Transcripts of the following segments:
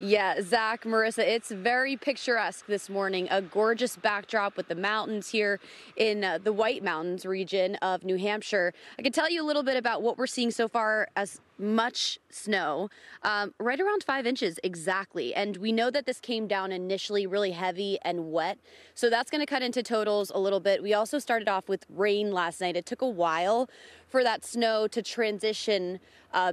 Yeah, Zach, Marissa, it's very picturesque this morning. A gorgeous backdrop with the mountains here in the White Mountains region of New Hampshire. I can tell you a little bit about what we're seeing so far as much snow, right around 5 inches exactly. And we know that this came down initially really heavy and wet, so that's going to cut into totals a little bit. We also started off with rain last night. It took a while for that snow to transition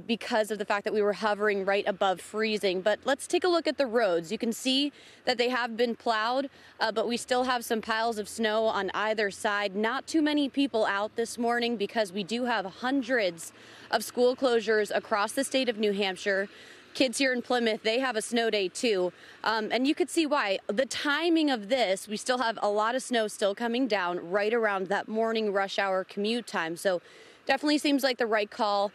because of the fact that we were hovering right above freezing. But let's take a look at the roads. You can see that they have been plowed, but we still have some piles of snow on either side. Not too many people out this morning because we do have hundreds of school closures across the state of New Hampshire. Kids here in Plymouth, they have a snow day too. And you could see why. The timing of this, we still have a lot of snow still coming down right around that morning rush hour commute time. So definitely seems like the right call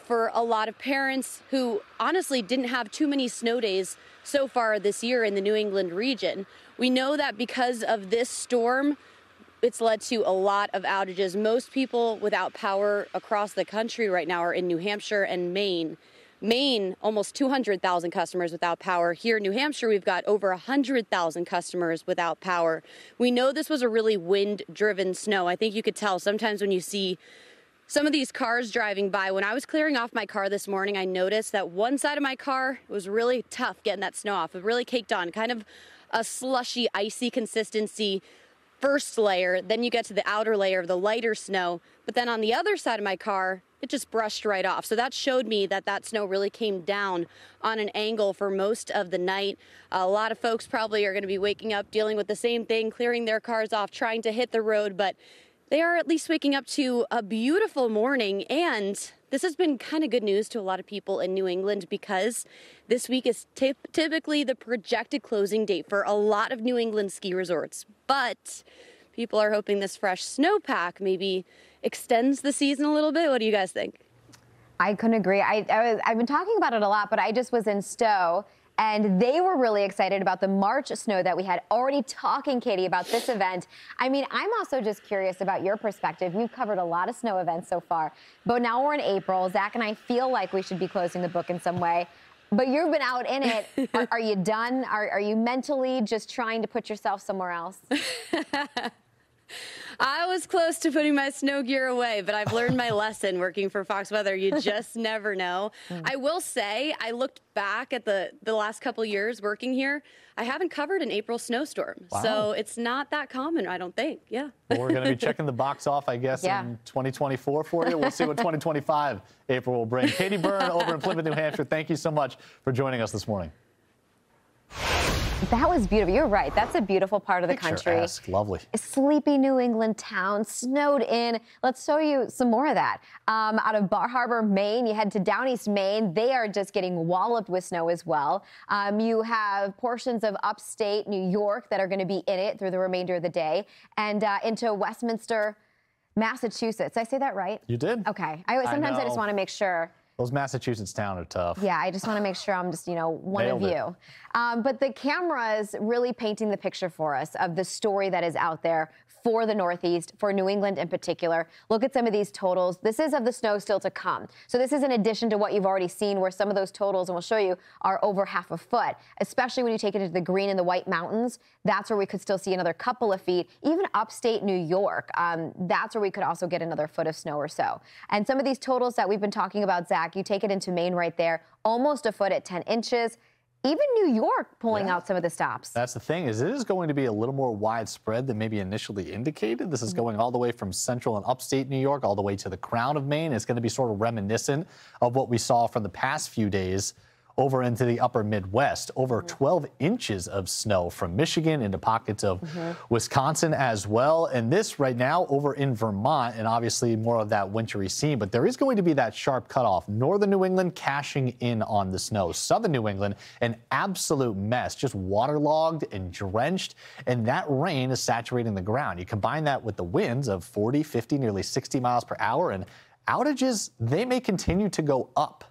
for a lot of parents who honestly didn't have too many snow days so far this year in the New England region. We know that because of this storm, it's led to a lot of outages. Most people without power across the country right now are in New Hampshire and Maine. Maine, almost 200,000 customers without power. Here in New Hampshire, we've got over 100,000 customers without power. We know this was a really wind-driven snow. I think you could tell sometimes when you see some of these cars driving by. When I was clearing off my car this morning, I noticed that one side of my car was really tough getting that snow off. It really caked on, kind of a slushy, icy consistency. First layer, then you get to the outer layer of the lighter snow, but then on the other side of my car, it just brushed right off. So that showed me that that snow really came down on an angle for most of the night. A lot of folks probably are going to be waking up, dealing with the same thing, clearing their cars off, trying to hit the road, but they are at least waking up to a beautiful morning. And this has been kind of good news to a lot of people in New England because this week is typically the projected closing date for a lot of New England ski resorts. But people are hoping this fresh snowpack maybe extends the season a little bit. What do you guys think? I couldn't agree. I've been talking about it a lot, but I just was in Stowe, and they were really excited about the March snow that we had, already talking, Katie, about this event. I mean, I'm also just curious about your perspective. We've covered a lot of snow events so far, but now we're in April. Zach and I feel like we should be closing the book in some way, but you've been out in it. Are you done? Are you mentally just trying to put yourself somewhere else? I was close to putting my snow gear away, but I've learned my lesson working for Fox Weather. You just never know. I will say, I looked back at the last couple years working here. I haven't covered an April snowstorm. Wow. So it's not that common, I don't think. Yeah. Well, we're going to be checking the box off, I guess, in 2024 for you. We'll see what 2025 April will bring. Katie Byrne over in Plymouth, New Hampshire, thank you so much for joining us this morning. That was beautiful. You're right. That's a beautiful part of the country. Lovely. A sleepy New England town, snowed in. Let's show you some more of that. Out of Bar Harbor, Maine, you head to Down East Maine. They are just getting walloped with snow as well. You have portions of upstate New York that are going to be in it through the remainder of the day, and into Westminster, Massachusetts. Did I say that right? You did. Okay. Sometimes I just want to make sure. Those Massachusetts towns are tough. Yeah, I just want to make sure I'm just, you know, one Nailed of you. But the camera's really painting the picture for us of the story that is out there for the Northeast, for New England in particular. Look at some of these totals. This is of the snow still to come. So this is in addition to what you've already seen, where some of those totals, and we'll show you, are over half a foot, especially when you take it into the green and the White Mountains. That's where we could still see another couple of feet. Even upstate New York, that's where we could also get another foot of snow or so. And some of these totals that we've been talking about, Zach, you take it into Maine right there, almost a foot at 10 inches. Even New York pulling out some of the stops. That's the thing, is it is going to be a little more widespread than maybe initially indicated. This is going all the way from central and upstate New York all the way to the crown of Maine. It's going to be sort of reminiscent of what we saw from the past few days over into the upper Midwest. Over 12 inches of snow from Michigan into pockets of Wisconsin as well. And this right now over in Vermont, and obviously more of that wintry scene, but there is going to be that sharp cutoff. Northern New England cashing in on the snow. Southern New England, an absolute mess, just waterlogged and drenched. And that rain is saturating the ground. You combine that with the winds of 40, 50, nearly 60 miles per hour, and outages, they may continue to go up.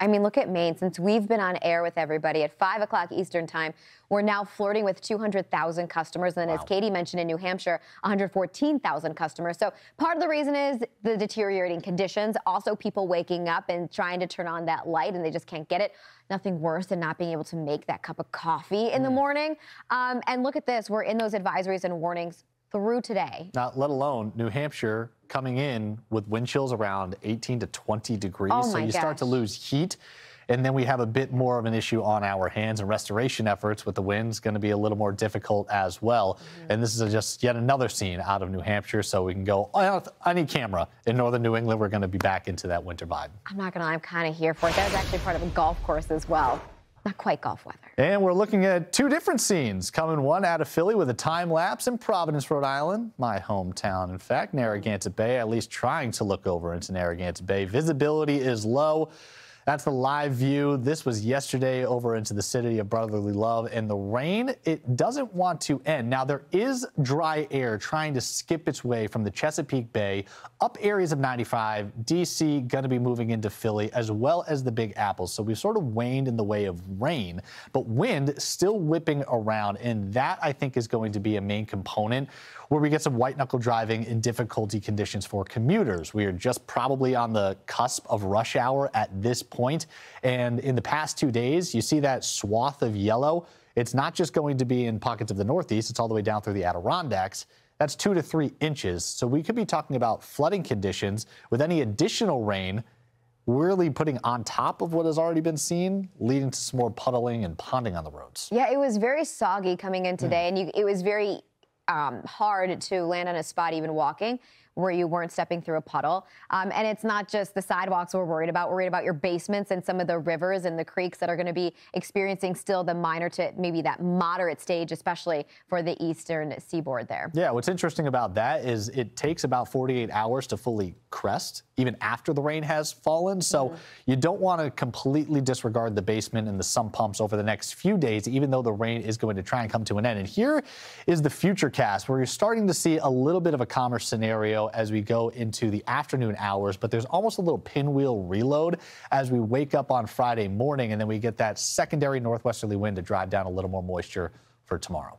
I mean, look at Maine. Since we've been on air with everybody at 5 o'clock Eastern time, we're now flirting with 200,000 customers. And then, wow, as Katie mentioned, in New Hampshire, 114,000 customers. So part of the reason is the deteriorating conditions. Also, people waking up and trying to turn on that light, and they just can't get it. Nothing worse than not being able to make that cup of coffee in the morning. And look at this. We're in those advisories and warnings through today. Not let alone New Hampshire coming in with wind chills around 18 to 20 degrees. Oh, so you gosh. Start to lose heat. And then we have a bit more of an issue on our hands, and restoration efforts with the winds going to be a little more difficult as well. And this is just yet another scene out of New Hampshire, so we can go, oh, I need camera. In northern New England, we're going to be back into that winter vibe. I'm not going to lie, I'm kind of here for it. That was actually part of a golf course as well. Not quite golf weather. And we're looking at two different scenes, coming one out of Philly with a time lapse in Providence, Rhode Island, my hometown. In fact, Narragansett Bay, at least trying to look over into Narragansett Bay. Visibility is low. That's the live view. This was yesterday over into the city of brotherly love, and the rain, it doesn't want to end. Now, there is dry air trying to skip its way from the Chesapeake Bay up areas of 95, DC, going to be moving into Philly, as well as the Big Apple. So we've sort of waned in the way of rain, but wind still whipping around, and that, I think, is going to be a main component where we get some white-knuckle driving in difficulty conditions for commuters. We are just probably on the cusp of rush hour at this point. And in the past 2 days, you see that swath of yellow. It's not just going to be in pockets of the Northeast. It's all the way down through the Adirondacks. That's 2 to 3 inches. So we could be talking about flooding conditions with any additional rain really putting on top of what has already been seen, leading to some more puddling and ponding on the roads. Yeah, it was very soggy coming in today, and it was very hard to land on a spot even walking where you weren't stepping through a puddle. And it's not just the sidewalks we're worried about. We're worried about your basements and some of the rivers and the creeks that are going to be experiencing still the minor to maybe that moderate stage, especially for the eastern seaboard there. Yeah, what's interesting about that is it takes about 48 hours to fully crest, even after the rain has fallen. So you don't want to completely disregard the basement and the sump pumps over the next few days, even though the rain is going to try and come to an end. And here is the future cast, where you're starting to see a little bit of a calmer scenario as we go into the afternoon hours, but there's almost a little pinwheel reload as we wake up on Friday morning, and then we get that secondary northwesterly wind to drive down a little more moisture for tomorrow.